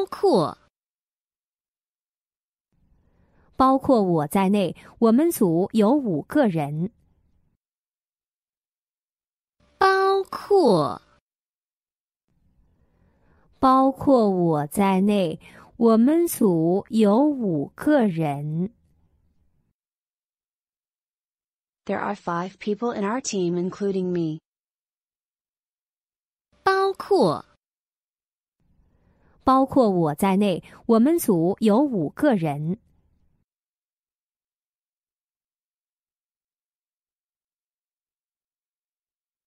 包括包括我在内，我们组有5个人。包括包括我在内，我们组有5个人。There are 5 people in our team, including me. 包括包括我在内，我们组有5个人。